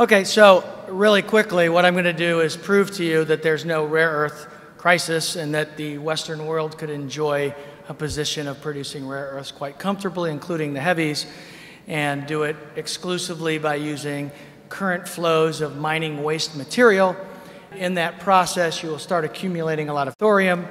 Okay, so really quickly, what I'm going to do is prove to you that there's no rare earth crisis and that the Western world could enjoy a position of producing rare earths quite comfortably, including the heavies, and do it exclusively by using current flows of mining waste material. In that process, you will start accumulating a lot of thorium,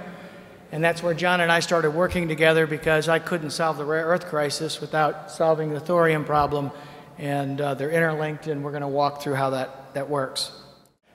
and that's where John and I started working together because I couldn't solve the rare earth crisis without solving the thorium problem, and they're interlinked, and we're going to walk through how that works.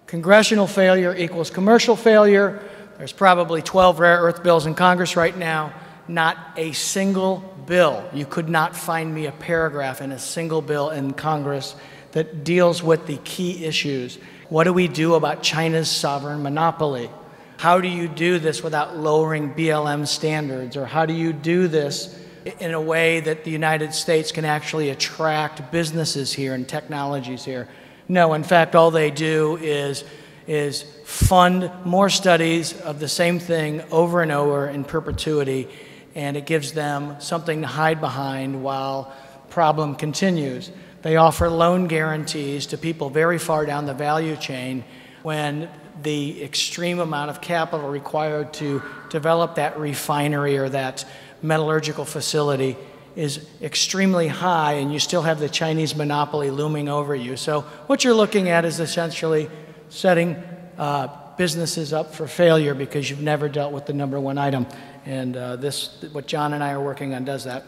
Congressional failure equals commercial failure. There's probably 12 rare earth bills in Congress right now. Not a single bill. You could not find me a paragraph in a single bill in Congress that deals with the key issues. What do we do about China's sovereign monopoly? How do you do this without lowering BLM standards? Or how do you do this in a way that the United States can actually attract businesses here and technologies here? No, in fact, all they do is fund more studies of the same thing over and over in perpetuity, and it gives them something to hide behind while the problem continues. They offer loan guarantees to people very far down the value chain when the extreme amount of capital required to develop that refinery or that metallurgical facility is extremely high, and you still have the Chinese monopoly looming over you. So what you're looking at is essentially setting businesses up for failure because you've never dealt with the number one item. And what John and I are working on does that.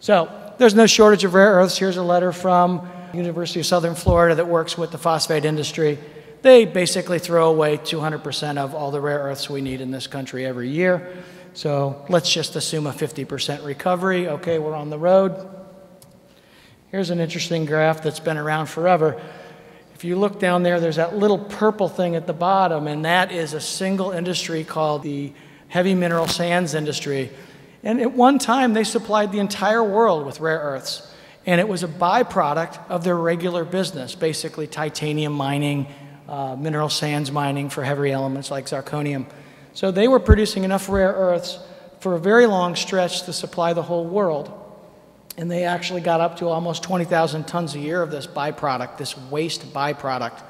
So there's no shortage of rare earths. Here's a letter from the University of Southern Florida that works with the phosphate industry. They basically throw away 200% of all the rare earths we need in this country every year. So let's just assume a 50% recovery. Okay, we're on the road. Here's an interesting graph that's been around forever. If you look down there, there's that little purple thing at the bottom, and that is a single industry called the heavy mineral sands industry. And at one time, they supplied the entire world with rare earths. And it was a byproduct of their regular business, basically titanium mining, mineral sands mining for heavy elements like zirconium. So they were producing enough rare earths for a very long stretch to supply the whole world. And they actually got up to almost 20,000 tons a year of this byproduct, this waste byproduct.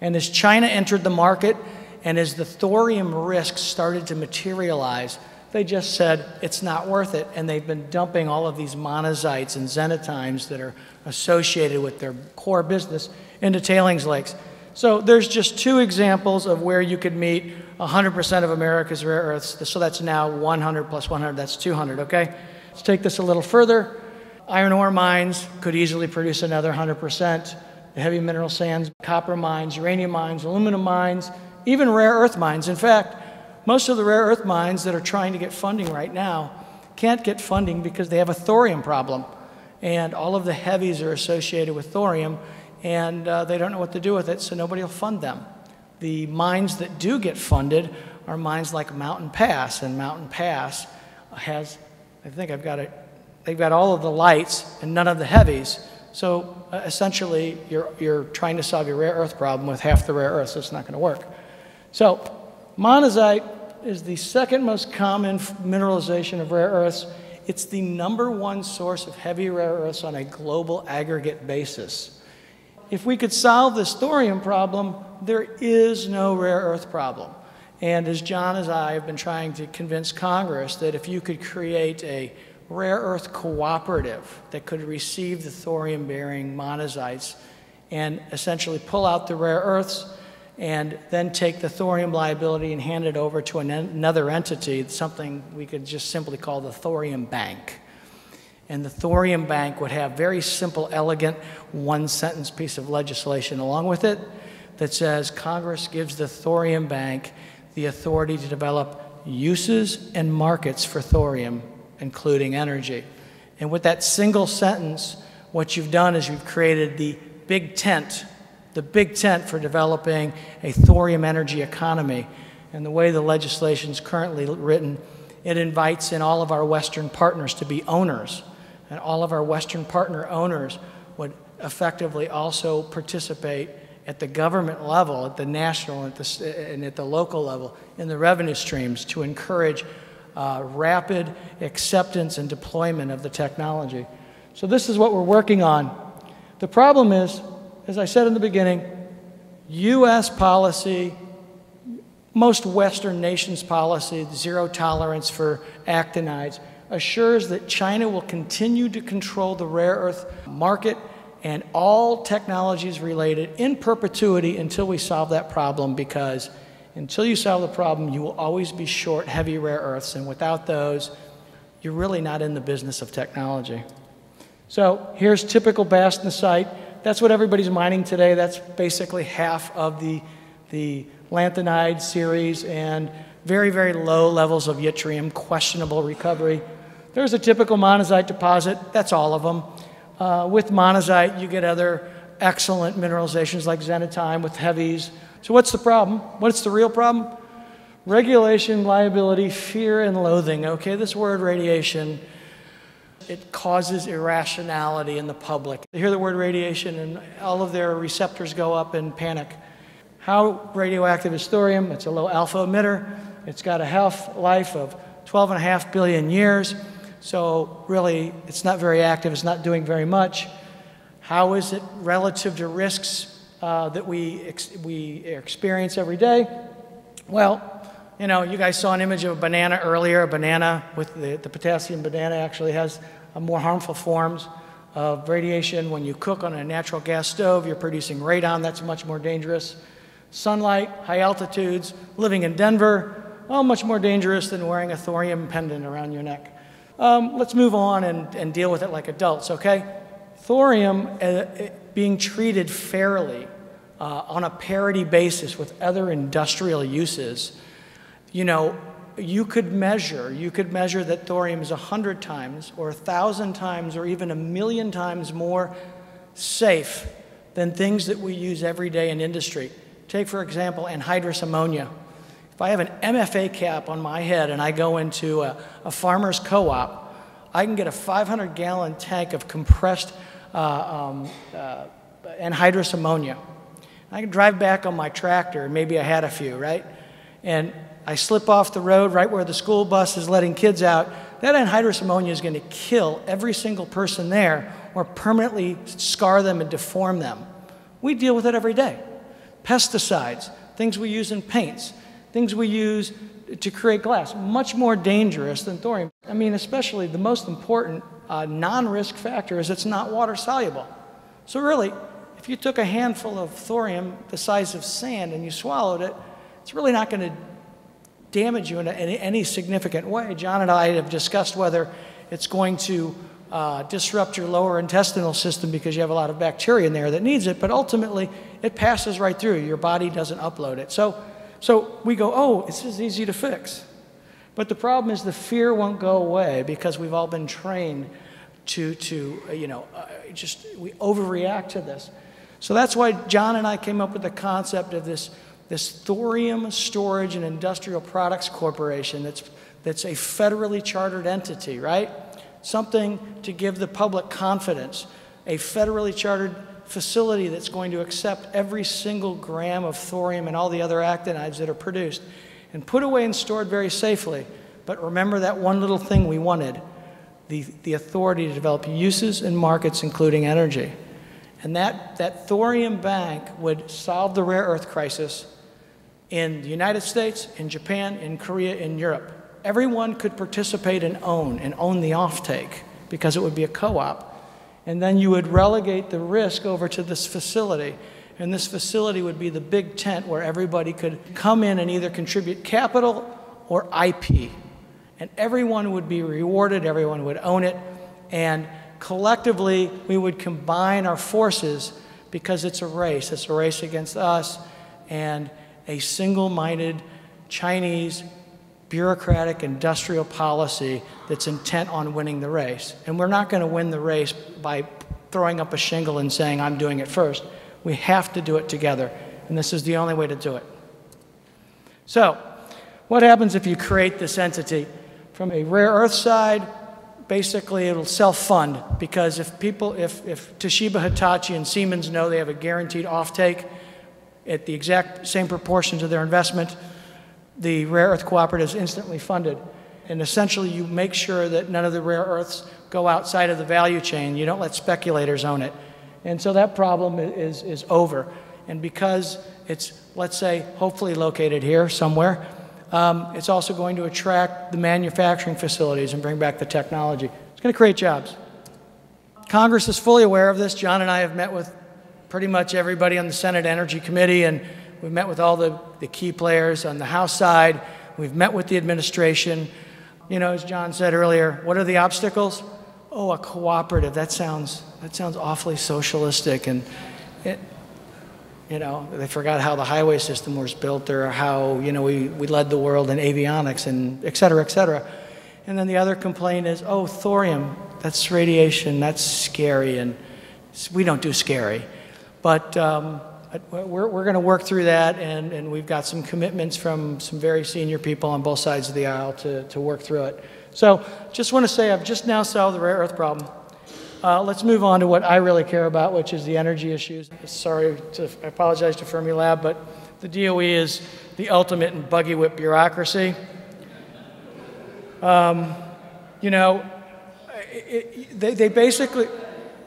And as China entered the market and as the thorium risks started to materialize, they just said, it's not worth it, and they've been dumping all of these monazites and xenotimes that are associated with their core business into tailings lakes. So there's just two examples of where you could meet 100% of America's rare earths. So that's now 100 plus 100, that's 200, okay? Let's take this a little further. Iron ore mines could easily produce another 100%. The heavy mineral sands, copper mines, uranium mines, aluminum mines, even rare earth mines. In fact, most of the rare earth mines that are trying to get funding right now can't get funding because they have a thorium problem. And all of the heavies are associated with thorium, and they don't know what to do with it, so nobody will fund them. The mines that do get funded are mines like Mountain Pass, and Mountain Pass has, I think I've got it, they've got all of the lights and none of the heavies. So essentially, you're trying to solve your rare earth problem with half the rare earths. So it's not going to work. So monazite is the second most common mineralization of rare earths. It's the #1 source of heavy rare earths on a global aggregate basis. If we could solve this thorium problem, there is no rare earth problem. And as John and I have been trying to convince Congress that if you could create a rare earth cooperative that could receive the thorium-bearing monazites and essentially pull out the rare earths, and then take the thorium liability and hand it over to another entity, something we could just simply call the thorium bank. And the thorium bank would have very simple, elegant, one-sentence piece of legislation along with it that says Congress gives the thorium bank the authority to develop uses and markets for thorium, including energy. And with that single sentence, what you've done is you've created the big tent for developing a thorium energy economy. And the way the legislation is currently written, it invites in all of our Western partners to be owners. And all of our Western partner owners would effectively also participate at the government level, at the national and at the local level, in the revenue streams to encourage rapid acceptance and deployment of the technology. So this is what we're working on. The problem is, as I said in the beginning, U.S. policy, most Western nations' policy, zero tolerance for actinides, assures that China will continue to control the rare earth market and all technologies related in perpetuity until we solve that problem, because until you solve the problem, you will always be short heavy rare earths, and without those, you're really not in the business of technology. So here's typical bastnasite. That's what everybody's mining today. That's basically half of the lanthanide series, and very, very low levels of yttrium, questionable recovery. There's a typical monazite deposit. That's all of them. With monazite, you get other excellent mineralizations like xenotime with heavies. So what's the problem? What's the real problem? Regulation, liability, fear, and loathing. Okay, this word radiation, it causes irrationality in the public. They hear the word radiation and all of their receptors go up in panic. How radioactive is thorium? It's a low alpha emitter. It's got a half-life of 12.5 billion years. So really, it's not very active. It's not doing very much. How is it relative to risks that we experience every day? Well, you know, you guys saw an image of a banana earlier. A banana with the potassium banana actually has more harmful forms of radiation. When you cook on a natural gas stove, you're producing radon. That's much more dangerous. Sunlight, high altitudes, living in Denver, all much more dangerous than wearing a thorium pendant around your neck. Let's move on and deal with it like adults, okay? Thorium being treated fairly on a parity basis with other industrial uses. You know, you could measure that thorium is 100 times or 1,000 times or even 1,000,000 times more safe than things that we use every day in industry. Take, for example, anhydrous ammonia. If I have an MFA cap on my head and I go into a farmer's co-op, I can get a 500-gallon tank of compressed anhydrous ammonia. I can drive back on my tractor, maybe I had a few, right? And I slip off the road right where the school bus is letting kids out, that anhydrous ammonia is going to kill every single person there or permanently scar them and deform them. We deal with it every day. Pesticides, things we use in paints, things we use to create glass, much more dangerous than thorium. I mean, especially the most important non-risk factor is it's not water soluble. So really, if you took a handful of thorium the size of sand and you swallowed it, it's really not going to damage you in any significant way. John and I have discussed whether it's going to disrupt your lower intestinal system because you have a lot of bacteria in there that needs it, but ultimately it passes right through. Your body doesn't upload it. So we go, oh, this is easy to fix. But the problem is the fear won't go away because we've all been trained we overreact to this. So that's why John and I came up with the concept of this Thorium Storage and Industrial Products Corporation that's a federally chartered entity, right? Something to give the public confidence. A federally chartered facility that's going to accept every single gram of thorium and all the other actinides that are produced and put away and stored very safely. But remember that one little thing we wanted, the authority to develop uses and markets, including energy. And that thorium bank would solve the rare earth crisis in the United States, in Japan, in Korea, in Europe. Everyone could participate and own the offtake because it would be a co-op. And then you would relegate the risk over to this facility. And this facility would be the big tent where everybody could come in and either contribute capital or IP. And everyone would be rewarded, everyone would own it. And collectively, we would combine our forces because it's a race against us and a single-minded Chinese bureaucratic industrial policy that's intent on winning the race. And we're not going to win the race by throwing up a shingle and saying, I'm doing it first. We have to do it together, and this is the only way to do it. So what happens if you create this entity? From a rare earth side, basically it'll self-fund, because if Toshiba, Hitachi, and Siemens know they have a guaranteed offtake at the exact same proportion to their investment, the rare earth cooperative is instantly funded. And essentially you make sure that none of the rare earths go outside of the value chain. You don't let speculators own it. And so that problem is over. And because it's, let's say, hopefully located here somewhere, it's also going to attract the manufacturing facilities and bring back the technology. It's going to create jobs. Congress is fully aware of this. John and I have met with pretty much everybody on the Senate Energy Committee, and we've met with all the key players on the House side. We've met with the administration. You know, as John said earlier, what are the obstacles? Oh, a cooperative. That sounds awfully socialistic, and it, you know, they forgot how the highway system was built, or how, you know, we led the world in avionics, and et cetera, et cetera. And then the other complaint is, oh, thorium, that's radiation, that's scary, and we don't do scary. But we're going to work through that, and we've got some commitments from some very senior people on both sides of the aisle to work through it. So just want to say I've just now solved the rare earth problem. Let's move on to what I really care about, which is the energy issues. Sorry, I apologize to Fermilab, but the DOE is the ultimate in buggy whip bureaucracy. You know, they basically,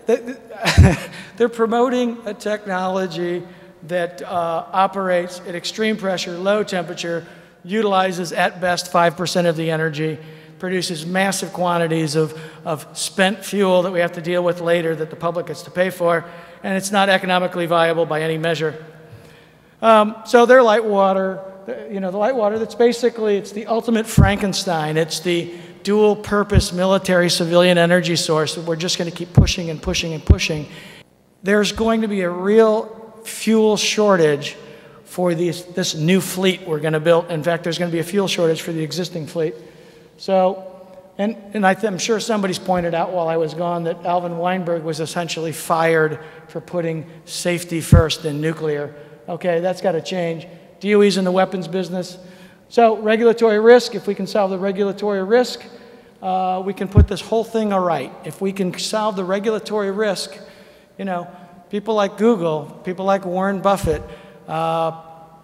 they're promoting a technology that operates at extreme pressure, low temperature, utilizes at best 5% of the energy, produces massive quantities of spent fuel that we have to deal with later that the public gets to pay for, and it's not economically viable by any measure. So they're light water, you know, the light water that's basically, it's the ultimate Frankenstein. It's the dual-purpose military-civilian energy source that we're just going to keep pushing and pushing and pushing. There's going to be a real fuel shortage for this new fleet we're going to build. In fact, there's going to be a fuel shortage for the existing fleet. So, and I'm sure somebody's pointed out while I was gone that Alvin Weinberg was essentially fired for putting safety first in nuclear. Okay, that's got to change. DOE's in the weapons business. So regulatory risk, if we can solve the regulatory risk, we can put this whole thing aright. If we can solve the regulatory risk, you know, people like Google, people like Warren Buffett,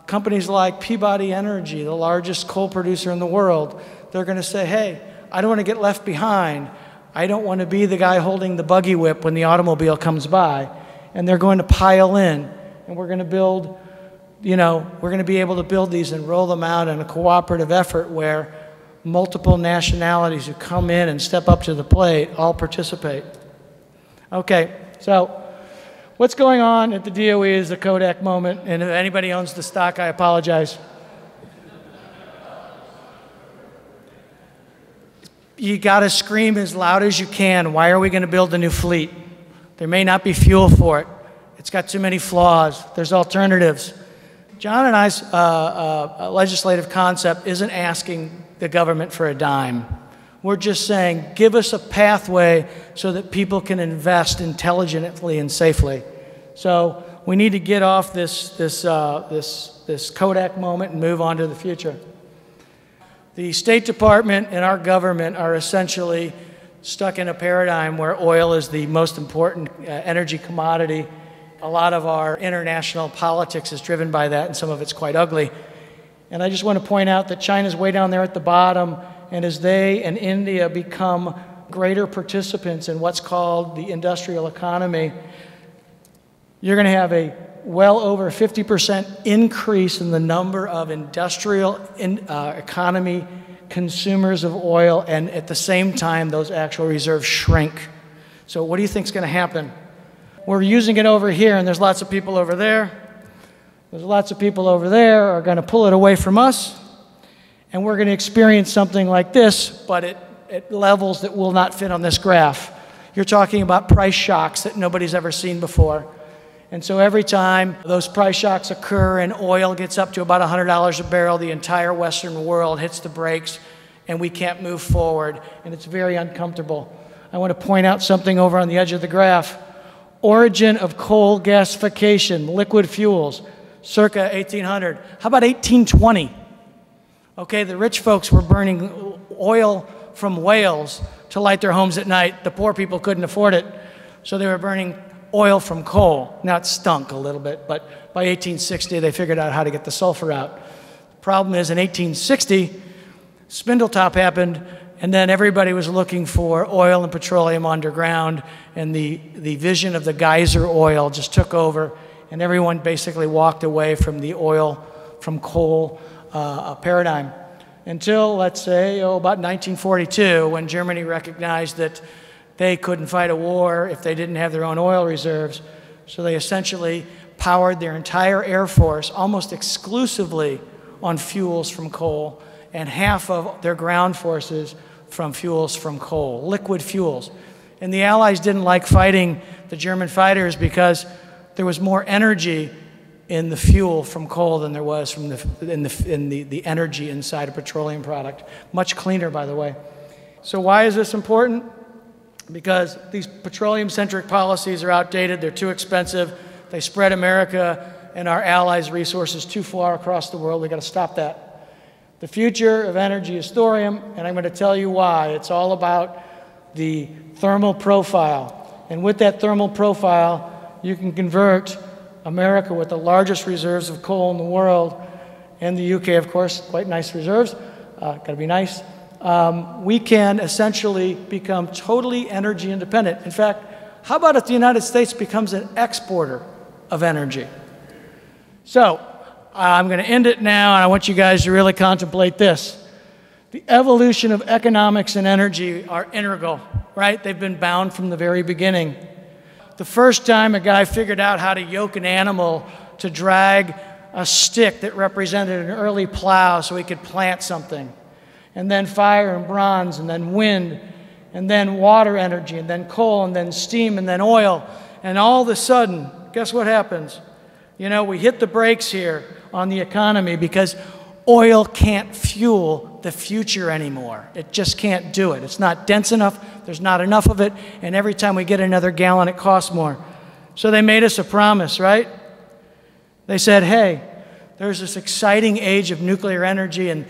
companies like Peabody Energy, the largest coal producer in the world, they're going to say, hey, I don't want to get left behind. I don't want to be the guy holding the buggy whip when the automobile comes by. And they're going to pile in, and we're going to build, you know, we're going to be able to build these and roll them out in a cooperative effort where multiple nationalities who come in and step up to the plate all participate. Okay, so what's going on at the DOE is the Kodak moment, and if anybody owns the stock, I apologize. You got to scream as loud as you can, why are we going to build a new fleet? There may not be fuel for it. It's got too many flaws. There's alternatives. John and I's legislative concept isn't asking the government for a dime. We're just saying, give us a pathway so that people can invest intelligently and safely. So we need to get off this Kodak moment and move on to the future. The State Department and our government are essentially stuck in a paradigm where oil is the most important energy commodity. A lot of our international politics is driven by that, and some of it's quite ugly. And I just want to point out that China's way down there at the bottom, and as they and India become greater participants in what's called the industrial economy, you're going to have a well over 50% increase in the number of industrial economy consumers of oil, and at the same time, those actual reserves shrink. So what do you think is going to happen? We're using it over here, and there's lots of people over there. There's lots of people over there are going to pull it away from us, and we're going to experience something like this, but at levels that will not fit on this graph. You're talking about price shocks that nobody's ever seen before. And so every time those price shocks occur and oil gets up to about $100 a barrel, the entire Western world hits the brakes, and we can't move forward, and it's very uncomfortable. I want to point out something over on the edge of the graph. Origin of coal gasification, liquid fuels, circa 1800. How about 1820? Okay, the rich folks were burning oil from whales to light their homes at night. The poor people couldn't afford it, so they were burning oil from coal. Now, it stunk a little bit, but by 1860, they figured out how to get the sulfur out. The problem is, in 1860, Spindletop happened, And then everybody was looking for oil and petroleum underground, and the vision of the geyser oil just took over, and everyone basically walked away from the oil, from coal paradigm. Until, let's say, about 1942, when Germany recognized that they couldn't fight a war if they didn't have their own oil reserves. So they essentially powered their entire air force almost exclusively on fuels from coal, and half of their ground forces from fuels from coal, liquid fuels. And the Allies didn't like fighting the German fighters because there was more energy in the fuel from coal than there was from the energy inside a petroleum product. Much cleaner, by the way. So why is this important? Because these petroleum-centric policies are outdated, they're too expensive, they spread America and our allies' resources too far across the world. We've got to stop that. The future of energy is thorium, and I'm going to tell you why. It's all about the thermal profile. And with that thermal profile, you can convert America, with the largest reserves of coal in the world, and the UK, of course, quite nice reserves, got to be nice, we can essentially become totally energy independent. In fact, how about if the United States becomes an exporter of energy? So I'm going to end it now, and I want you guys to really contemplate this. The evolution of economics and energy are integral, right? They've been bound from the very beginning. The first time a guy figured out how to yoke an animal to drag a stick that represented an early plow so he could plant something, and then fire and bronze, and then wind, and then water energy, and then coal, and then steam, and then oil. And all of a sudden, guess what happens? You know, we hit the brakes here on the economy because oil can't fuel the future anymore. It just can't do it. It's not dense enough, there's not enough of it, and every time we get another gallon, it costs more. So they made us a promise, right? They said, hey, there's this exciting age of nuclear energy and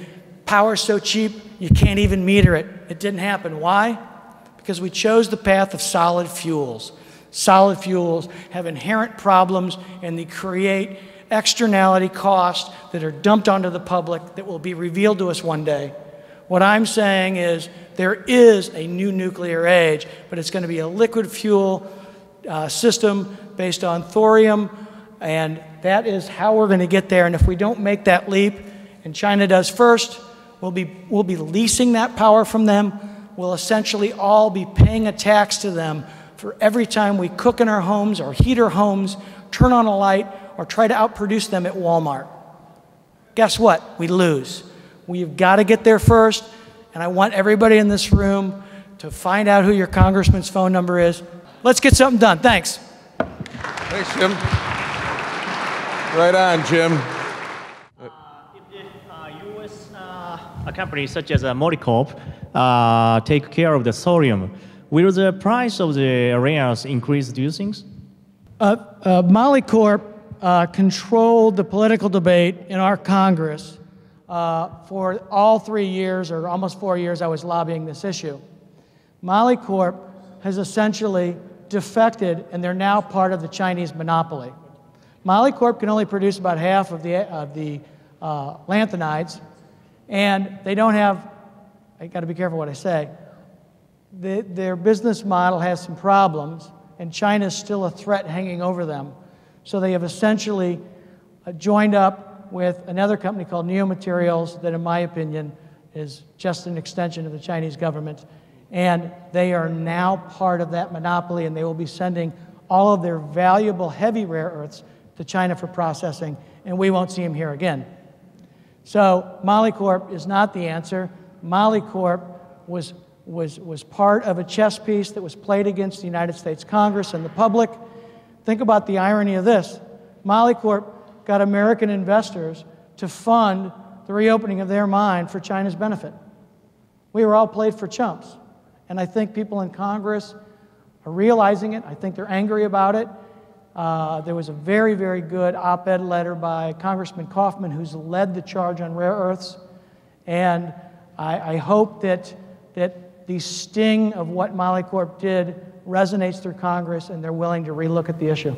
power's so cheap, you can't even meter it. It didn't happen. Why? Because we chose the path of solid fuels. Solid fuels have inherent problems, and they create externality costs that are dumped onto the public that will be revealed to us one day. What I'm saying is there is a new nuclear age, but it's going to be a liquid fuel system based on thorium, and that is how we're going to get there. And if we don't make that leap, and China does first, we'll be leasing that power from them. We'll essentially all be paying a tax to them for every time we cook in our homes or heat our homes, turn on a light, or try to outproduce them at Walmart. Guess what? We lose. We've got to get there first, and I want everybody in this room to find out who your congressman's phone number is. Let's get something done. Thanks. Thanks, Jim. Right on, Jim. If U.S. companies such as Molycorp take care of the thorium, will the price of the rare earths increase, do you think? Molycorp controlled the political debate in our Congress for all 3 years, or almost 4 years, I was lobbying this issue. Molycorp has essentially defected, and they're now part of the Chinese monopoly. Molycorp can only produce about half of the lanthanides, and they don't have, I got to be careful what I say, their business model has some problems, and China's still a threat hanging over them. So they have essentially joined up with another company called Neomaterials that, in my opinion, is just an extension of the Chinese government. And they are now part of that monopoly, and they will be sending all of their valuable heavy rare earths to China for processing, and we won't see them here again. So Molycorp is not the answer. Molycorp was part of a chess piece that was played against the United States Congress and the public. Think about the irony of this. Molycorp got American investors to fund the reopening of their mine for China's benefit. We were all played for chumps. And I think people in Congress are realizing it. I think they're angry about it. There was a very, very good op-ed letter by Congressman Kaufman, who's led the charge on rare earths. And I hope that the sting of what Molycorp did resonates through Congress, and they're willing to relook at the issue.